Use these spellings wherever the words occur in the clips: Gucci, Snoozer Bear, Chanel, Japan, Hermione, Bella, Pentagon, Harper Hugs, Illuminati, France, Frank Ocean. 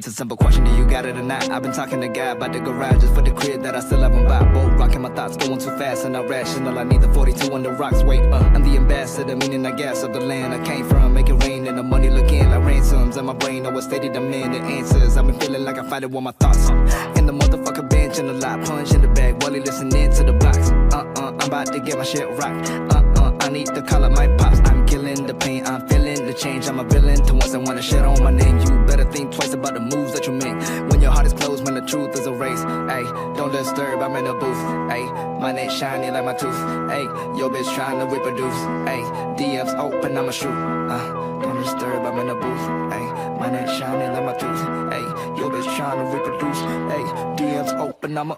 It's a simple question, do you got it or not? I've been talking to God about the garage just for the crib that I still haven't bought. Boat rocking my thoughts, going too fast and not rational. I need the 42 on the rocks, wait, I'm the ambassador, meaning I gas up the land I came from. Make it rain and the money look in like ransoms. And my brain always stated I'm in the answers. I've been feeling like I fight it with my thoughts. In the motherfucker bench and a lot punch in the bag while he listening to the blocks. I'm about to get my shit rocked. I need to call up my pops. I'm killing the pain, I'm feeling the change. I'm a villain to once I want to shit on my name. You better think twice about the moves that you make. When your heart is closed, man, the truth is erased. Ay, don't disturb, I'm in a booth. Ay, my neck shiny like my tooth. Ay, yo bitch trying to reproduce. Ay, DMs open, I'ma shoot. Don't disturb, I'm in a booth. Ay, my neck shiny like my tooth. Ay, yo bitch trying to reproduce. Ay, DMs open, I'ma.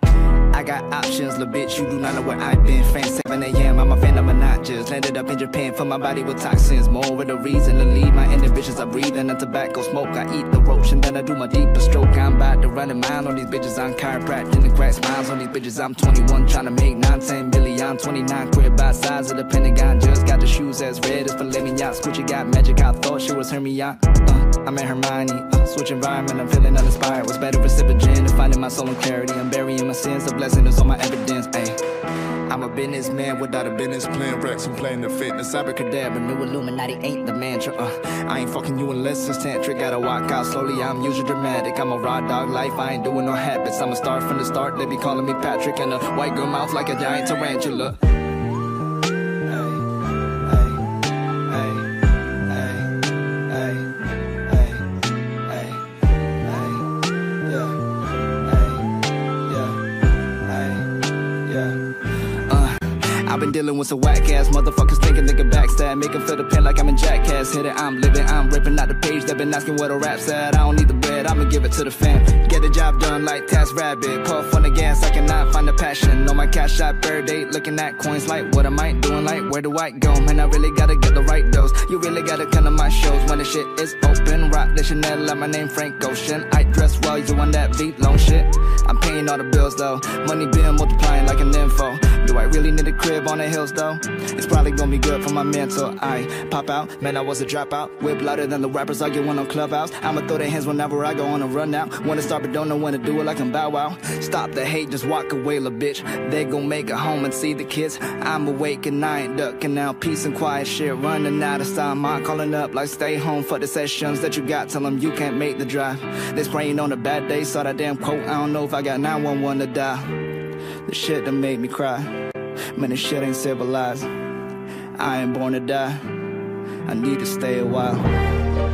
I got options, little bitch, you do not know where I've been. France 7 AM, I'm a fan of obnoxious. Landed up in Japan, fill my body with toxins. More with a reason to leave my inhibitions. I breathe in the tobacco smoke, I eat the roach, and then I do my deeper stroke. I'm about to run a mile on these bitches, I'm chiropractic and crack smiles on these bitches. I'm 21, trying to make 9, 10 billion, 29 crib by size of the Pentagon. Just got the shoes as red as filet mignon. Gucci got magic, I thought she was Hermione. I'm at Hermione, switch environment, I'm feeling uninspired. What's better for sipping gin and finding my soul in clarity? I'm burying my sins, the blessing is on my evidence. I'm a businessman without a business plan. Racks and playing the fitness. Abracadabra, new Illuminati ain't the mantra. I ain't fucking you unless it's tantric. Gotta walk out slowly, I'm usually dramatic. I'm a raw dog life, I ain't doing no habits. I'm a star from the start, they be calling me Patrick. And a white girl mouth like a giant tarantula. I've been dealing with some whack-ass motherfuckers thinking they can backstab. Make them feel the pain like I'm in Jackass. Hit it, I'm living, I'm ripping out the page. They've been asking where the rap's at. I don't need the bread, I'ma give it to the fam. Get the job done like Task Rabbit. Puff on the gas, I cannot find the passion. On my cash shop, bird date, looking at coins like what am I doing, like where do I go? Man, I really gotta get the right dose. You really gotta come to my shows when the shit is open. Rock the Chanel, like my name Frank Ocean. I dress well, you on that beat, long shit. I'm paying all the bills though. Money been multiplying like an info. Do I really need a crib on the hills though? It's probably gonna be good for my mental. I pop out, man, I was a dropout. Whip louder than the rappers arguing on Clubhouse. I'ma throw their hands whenever I go on a run out. Wanna start but don't know when to do it like I'm Bow Wow. Stop the hate, just walk away, la bitch. They gon' make a home and see the kids. I'm awake and I ain't ducking now. Peace and quiet shit, running out of time. I'm calling up like stay home for the sessions that you got. Tell them you can't make the drive. They spraying on a bad day, saw that damn quote. I don't know if I got 911 to die. The shit that made me cry. Man, this shit ain't civilized. I ain't born to die. I need to stay a while.